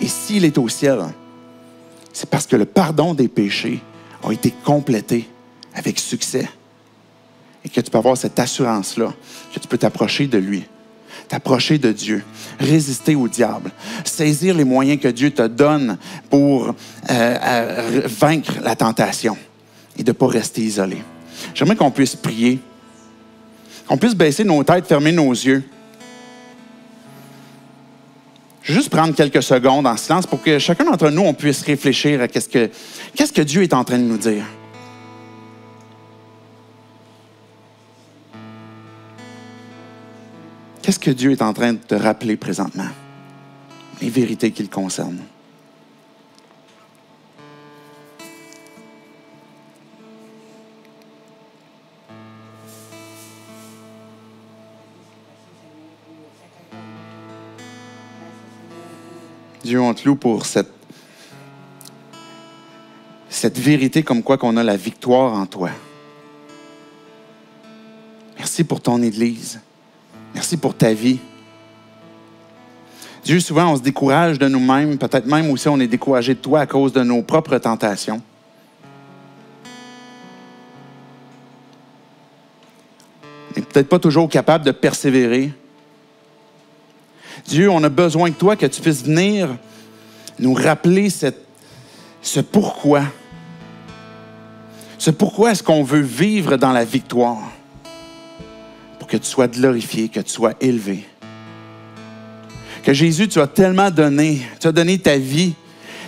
Et s'il est au ciel, c'est parce que le pardon des péchés a été complété avec succès, et que tu peux avoir cette assurance-là, que tu peux t'approcher de lui. T'approcher de Dieu, résister au diable, saisir les moyens que Dieu te donne pour vaincre la tentation et de ne pas rester isolé. J'aimerais qu'on puisse prier, qu'on puisse baisser nos têtes, fermer nos yeux. Je vais juste prendre quelques secondes en silence pour que chacun d'entre nous, on puisse réfléchir à qu'est-ce que Dieu est en train de nous dire. Qu'est-ce que Dieu est en train de te rappeler présentement? Les vérités qui le concernent. Dieu, on te loue pour cette vérité comme quoi qu'on a la victoire en toi. Merci pour ton Église. Merci pour ta vie. Dieu, souvent, on se décourage de nous-mêmes. Peut-être même aussi, on est découragé de toi à cause de nos propres tentations. On n'est peut-être pas toujours capable de persévérer. Dieu, on a besoin de toi, que tu puisses venir nous rappeler ce pourquoi. Ce pourquoi est-ce qu'on veut vivre dans la victoire. Que tu sois glorifié, que tu sois élevé. Que Jésus, tu as tellement donné. Tu as donné ta vie.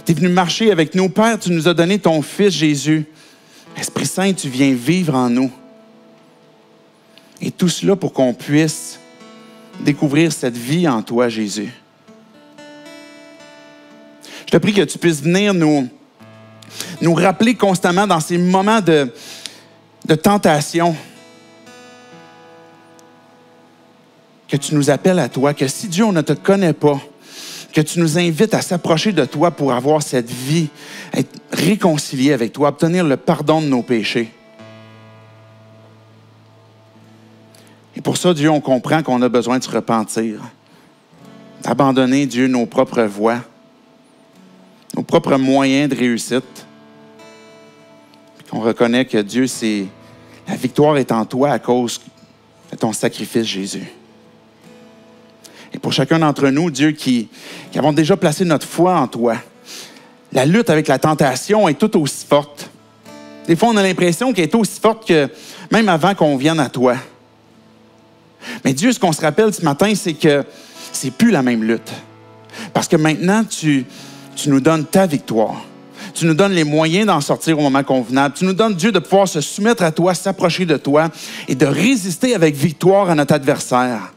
Tu es venu marcher avec nous. Père, tu nous as donné ton Fils, Jésus. Esprit-Saint, tu viens vivre en nous. Et tout cela pour qu'on puisse découvrir cette vie en toi, Jésus. Je te prie que tu puisses venir nous rappeler constamment dans ces moments de tentation, que tu nous appelles à toi, que si Dieu, on ne te connaît pas, que tu nous invites à s'approcher de toi pour avoir cette vie, être réconcilié avec toi, obtenir le pardon de nos péchés. Et pour ça, Dieu, on comprend qu'on a besoin de se repentir, d'abandonner, Dieu, nos propres voies, nos propres moyens de réussite. Qu'on reconnaît que Dieu, la victoire est en toi à cause de ton sacrifice, Jésus. Et pour chacun d'entre nous, Dieu, qui avons déjà placé notre foi en toi, la lutte avec la tentation est tout aussi forte. Des fois, on a l'impression qu'elle est aussi forte que même avant qu'on vienne à toi. Mais Dieu, ce qu'on se rappelle ce matin, c'est que ce n'est plus la même lutte. Parce que maintenant, tu nous donnes ta victoire. Tu nous donnes les moyens d'en sortir au moment convenable. Tu nous donnes, Dieu, de pouvoir se soumettre à toi, s'approcher de toi et de résister avec victoire à notre adversaire.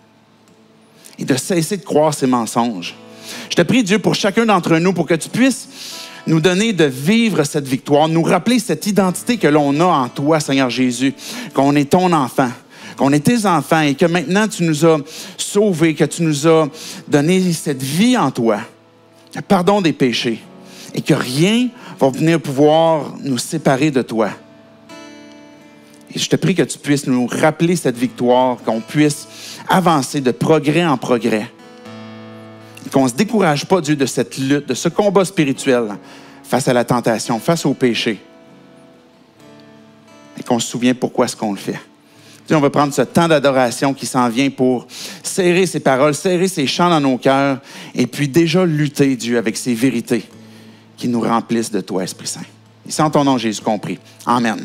Et de cesser de croire ces mensonges. Je te prie, Dieu, pour chacun d'entre nous, pour que tu puisses nous donner de vivre cette victoire, nous rappeler cette identité que l'on a en toi, Seigneur Jésus, qu'on est ton enfant, qu'on est tes enfants et que maintenant tu nous as sauvés, que tu nous as donné cette vie en toi, le pardon des péchés et que rien va venir pouvoir nous séparer de toi. Et je te prie que tu puisses nous rappeler cette victoire, qu'on puisse avancer de progrès en progrès. Qu'on ne se décourage pas, Dieu, de cette lutte, de ce combat spirituel face à la tentation, face au péché. Et qu'on se souvienne pourquoi est-ce qu'on le fait. Dieu, on va prendre ce temps d'adoration qui s'en vient pour serrer ces paroles, serrer ces chants dans nos cœurs et puis déjà lutter, Dieu, avec ces vérités qui nous remplissent de toi, Esprit-Saint. Et c'est en ton nom, Jésus, qu'on prie. Amen.